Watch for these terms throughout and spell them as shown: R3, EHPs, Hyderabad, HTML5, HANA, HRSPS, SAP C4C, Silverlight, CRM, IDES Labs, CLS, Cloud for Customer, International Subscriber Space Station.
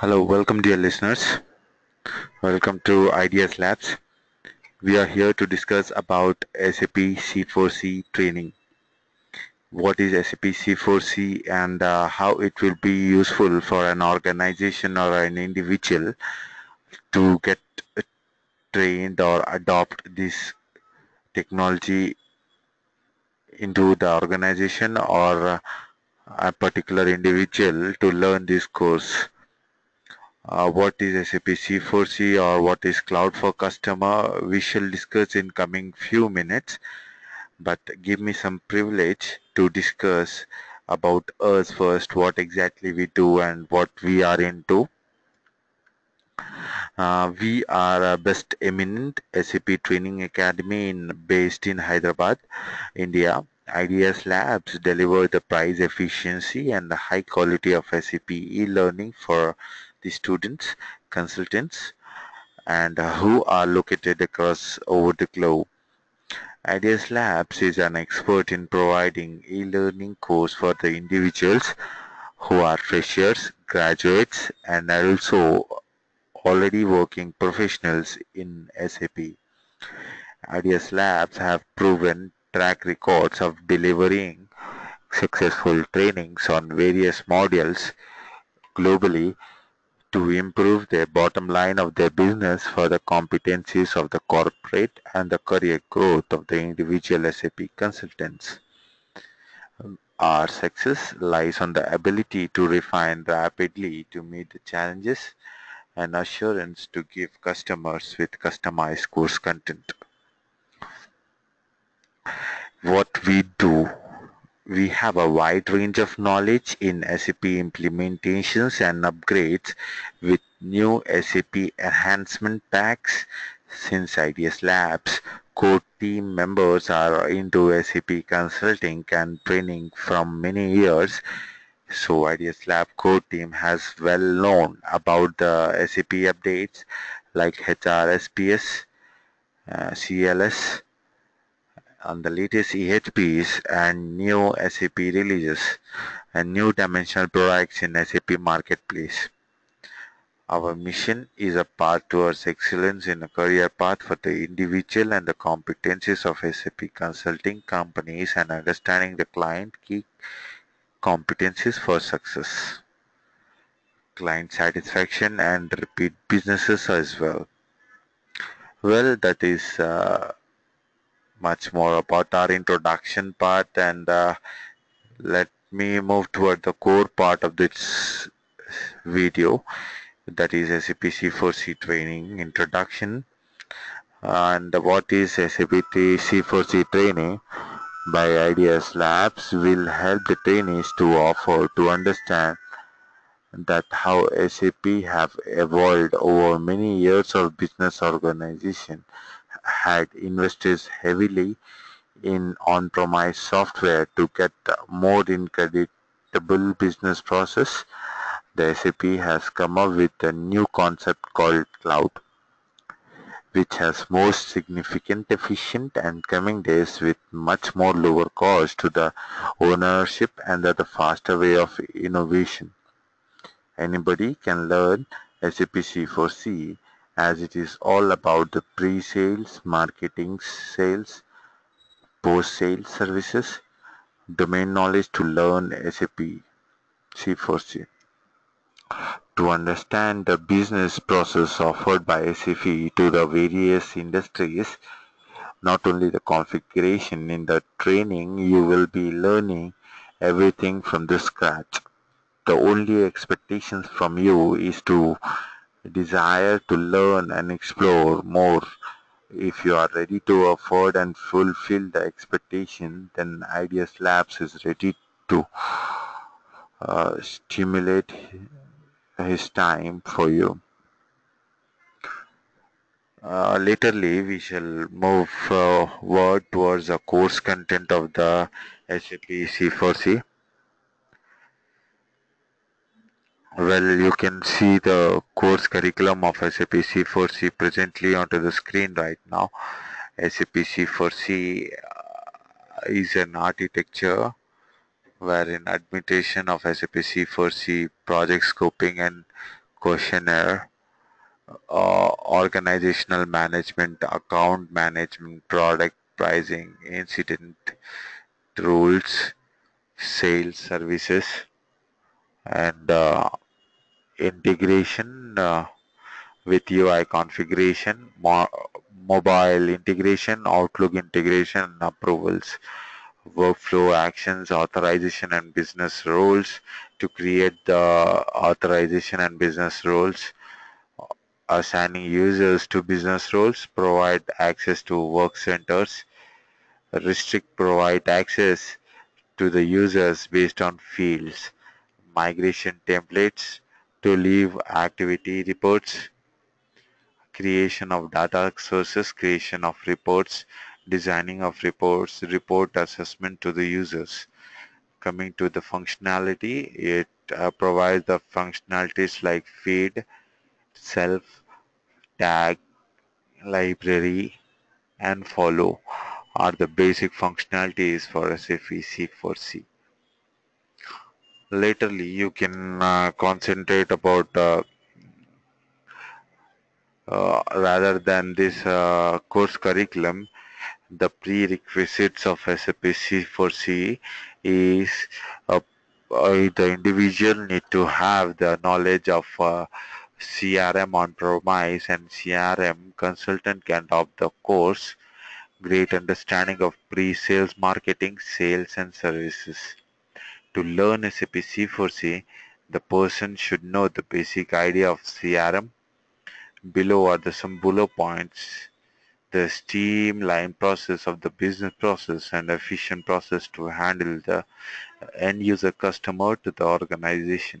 Hello, welcome dear listeners. Welcome to IDES Labs. We are here to discuss about SAP C4C training. What is SAP C4C and how it will be useful for an organization or an individual to get trained or adopt this technology into the organization or a particular individual to learn this course. What is SAP C4C or what is Cloud for Customer, we shall discuss in coming few minutes, but give me some privilege to discuss about us first, what exactly we do and what we are into. We are best eminent SAP Training Academy based in Hyderabad, India. IDES Labs deliver the price efficiency and the high quality of SAP e-learning for the students, consultants, and who are located across over the globe. IDES Labs is an expert in providing e-learning course for the individuals who are freshers, graduates, and also already working professionals in SAP. IDES Labs have proven track records of delivering successful trainings on various modules globally to improve the bottom line of their business for the competencies of the corporate and the career growth of the individual SAP consultants. Our success lies on the ability to refine rapidly to meet the challenges and assurance to give customers with customized course content. What we do, we have a wide range of knowledge in SAP implementations and upgrades with new SAP enhancement packs. Since IDES Labs core team members are into SAP consulting and training from many years, so IDES Lab core team has well known about the SAP updates like HRSPS, CLS, on the latest EHPs and new SAP releases and new dimensional products in SAP Marketplace. Our mission is a path towards excellence in a career path for the individual and the competencies of SAP consulting companies and understanding the client key competencies for success, client satisfaction and repeat businesses as well. Well, that is much more about our introduction part, and let me move toward the core part of this video, that is SAP C4C training introduction. And what is SAP C4C training by IDES Labs will help the trainees to understand that how SAP have evolved over many years of business organization had invested heavily in on-premise software to get more incredible business process. The SAP has come up with a new concept called cloud, which has more significant, efficient, and coming days with much more lower cost to the ownership and the faster way of innovation. Anybody can learn SAP C4C, as it is all about the pre-sales, marketing, sales, post-sales services, domain knowledge to learn SAP C4C. To understand the business process offered by SAP to the various industries, not only the configuration, in the training you will be learning everything from the scratch. The only expectations from you is to desire to learn and explore more. If you are ready to afford and fulfill the expectation, then IDES Labs is ready to stimulate his time for you. Laterly, we shall move forward towards the course content of the SAP C4C. Well, you can see the course curriculum of SAP C4C presently onto the screen right now. SAP C4C is an architecture wherein administration of SAP C4C project scoping and questionnaire, organizational management, account management, product pricing, incident rules, sales services, and integration with UI configuration, mobile integration, Outlook integration, approvals, workflow actions, authorization and business roles. To create the authorization and business roles, assigning users to business roles, provide access to work centers, provide access to the users based on fields, migration templates, to leave activity reports, creation of data sources, creation of reports, designing of reports, report assessment to the users. Coming to the functionality, it provides the functionalities like feed, self, tag, library, and follow are the basic functionalities for SAP C4C. Laterly, you can concentrate about rather than this course curriculum, the prerequisites of SAP C4C is the individual need to have the knowledge of CRM on-premise and CRM. Consultant can adopt the course, great understanding of pre-sales marketing, sales and services. To learn SAP C4C, the person should know the basic idea of CRM. Below are the some bullet points: the streamlined process of the business process and efficient process to handle the end user customer to the organization,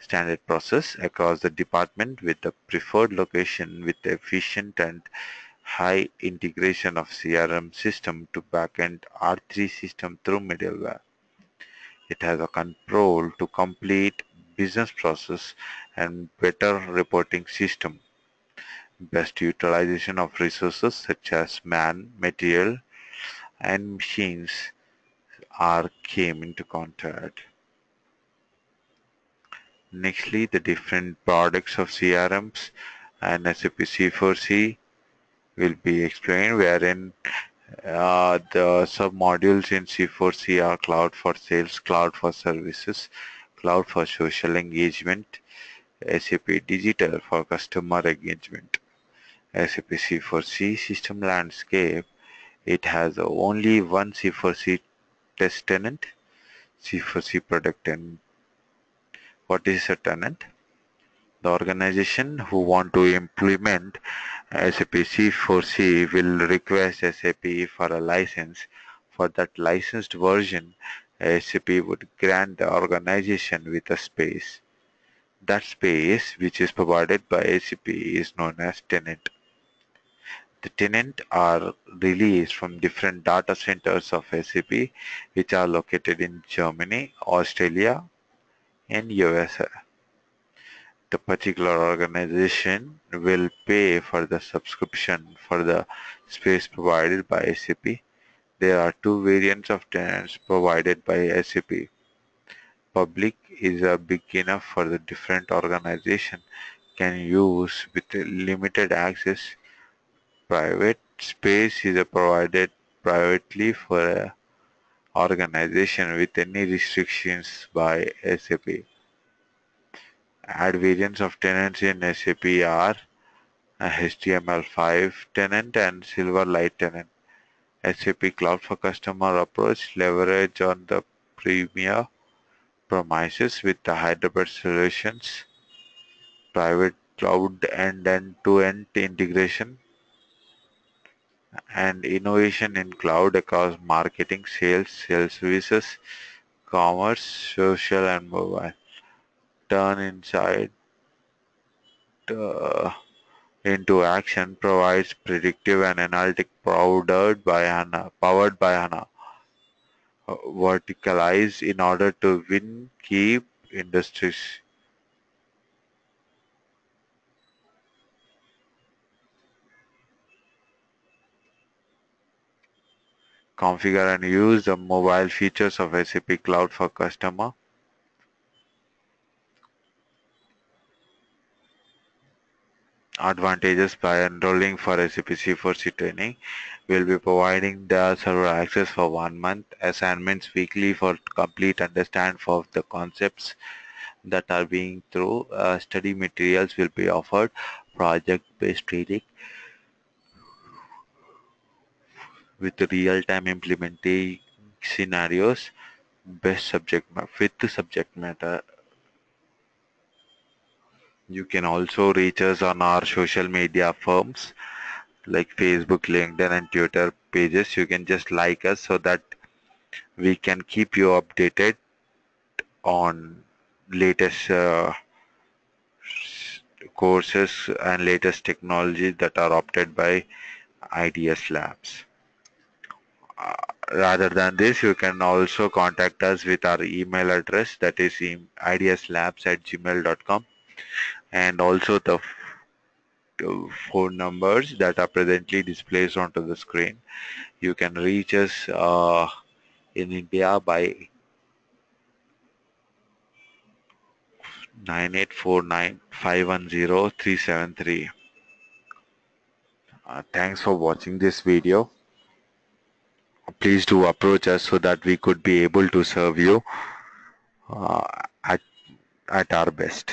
standard process across the department with the preferred location with efficient and high integration of CRM system to backend R3 system through middleware. It has a control to complete business process and better reporting system. Best utilization of resources such as man, material, and machines came into contact. Nextly, the different products of CRMs and SAP C4C will be explained, wherein the sub-modules in C4C are Cloud for Sales, Cloud for Services, Cloud for Social Engagement, SAP Digital for Customer Engagement. SAP C4C system landscape, it has only one C4C test tenant, C4C product tenant. What is a tenant? The organization who want to implement SAP C4C will request SAP for a license. For that licensed version, SAP would grant the organization with a space. That space which is provided by SAP is known as tenant. The tenant are released from different data centers of SAP, which are located in Germany, Australia, and USA. The particular organization will pay for the subscription for the space provided by SAP. There are two variants of tenants provided by SAP. Public is big enough for the different organization can use with limited access. Private space is provided privately for a organization with any restrictions by SAP. Add variants of tenants in SAP are HTML5 tenant and Silverlight tenant. SAP Cloud for Customer approach leverage on the premier premises with the Hyderabad solutions, private cloud and end-to-end integration, and innovation in cloud across marketing, sales, sales services, commerce, social and mobile. Turn insight into action provides predictive and analytic powered by HANA. Verticalized in order to win key industries. Configure and use the mobile features of SAP Cloud for Customer. advantages by enrolling for SAP C4C training. We'll be providing the server access for 1 month, assignments weekly for complete understanding of the concepts that are being through. Study materials will be offered, project-based training with real-time implementing scenarios, with subject matter. You can also reach us on our social media firms like Facebook, LinkedIn and Twitter pages. You can just like us so that we can keep you updated on latest courses and latest technologies that are opted by IDES Labs. Rather than this, you can also contact us with our email address, that is ideslabs@gmail.com, and also the phone numbers that are presently displayed onto the screen. You can reach us in India by 9849-510-373. Thanks for watching this video. Please do approach us so that we could be able to serve you at our best.